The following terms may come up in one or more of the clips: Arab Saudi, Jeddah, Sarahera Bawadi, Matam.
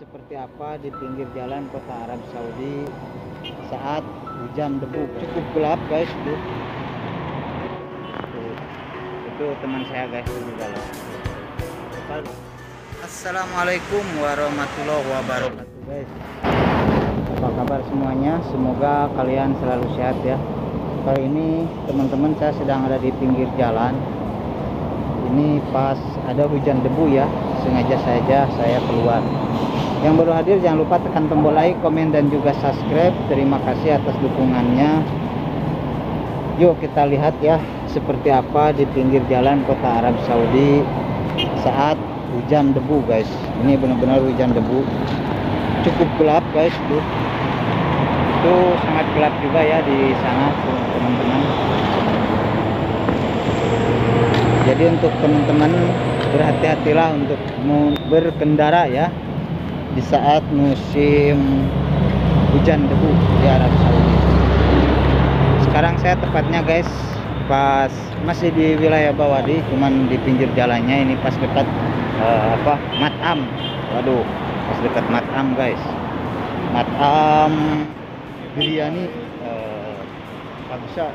seperti apa di pinggir jalan kota Arab Saudi saat hujan debu cukup gelap guys tuh. Itu teman saya guys di jalan. Assalamualaikum warahmatullahi wabarakatuh guys. Apa kabar semuanya? Semoga kalian selalu sehat ya. Kali ini teman-teman saya sedang ada di pinggir jalan. Ini pas ada hujan debu ya. Sengaja saja saya keluar. Yang baru hadir jangan lupa tekan tombol like, komen dan juga subscribe. Terima kasih atas dukungannya. Yuk kita lihat ya seperti apa di pinggir jalan kota Arab Saudi saat hujan debu guys. Ini benar-benar hujan debu cukup gelap guys tuh. Itu sangat gelap juga ya di sana teman-teman. Jadi untuk teman-teman berhati-hatilah untuk berkendara ya di saat musim hujan debu di Arab Saudi. Sekarang saya tepatnya guys pas masih di wilayah Bawadi, cuman di pinggir jalannya ini pas dekat Matam. Waduh, pas dekat Matam guys. Matam biryani bisa.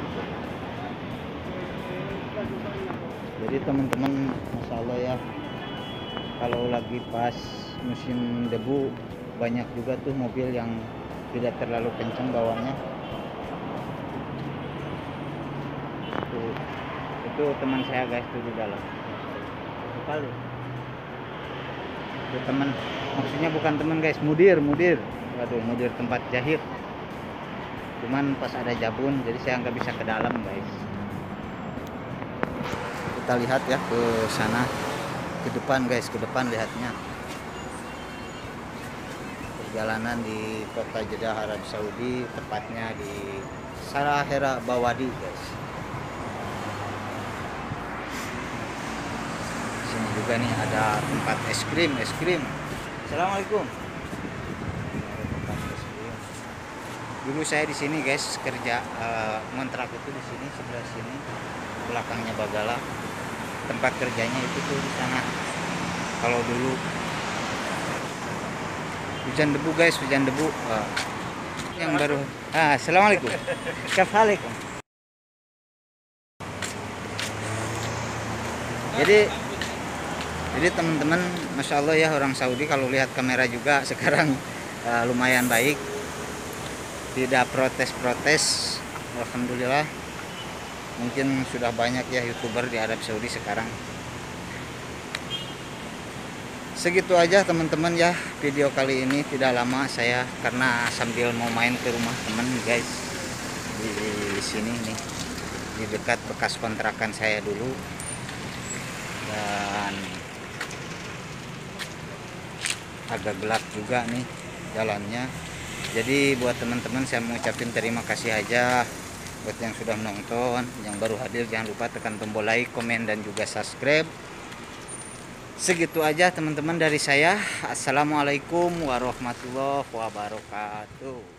Jadi teman-teman, Masya Allah ya, kalau lagi pas musim debu banyak juga tuh mobil yang tidak terlalu kencang bawanya. Itu teman saya guys tuh di dalam. Itu teman, maksudnya bukan teman guys, mudir. Waduh, mudir tempat jahit. Cuman pas ada jabun, jadi saya nggak bisa ke dalam guys. Kita lihat ya ke sana, ke depan guys, ke depan lihatnya perjalanan di kota Jeddah Arab Saudi, tepatnya di Sarahera Bawadi guys. Sini juga nih ada tempat es krim. Assalamualaikum. Dulu saya di sini guys kerja ngontrak itu di sini, sebelah sini belakangnya Bagala. Tempat kerjanya itu tuh di sana. Kalau dulu hujan debu guys, hujan debu. Yang baru. Assalamualaikum. Waalaikumsalam. Jadi teman-teman, Masya Allah ya, orang Saudi kalau lihat kamera juga sekarang lumayan baik. Tidak protes-protes. Alhamdulillah. Mungkin sudah banyak ya YouTuber di Arab Saudi sekarang. Segitu aja teman-teman ya video kali ini, tidak lama saya karena sambil mau main ke rumah temen guys di sini nih, di dekat bekas kontrakan saya dulu. Dan agak gelap juga nih jalannya. Jadi buat teman-teman saya mengucapkan terima kasih aja. Buat yang sudah menonton, yang baru hadir jangan lupa tekan tombol like, komen dan juga subscribe. Segitu aja teman-teman dari saya. Assalamualaikum warahmatullahi wabarakatuh.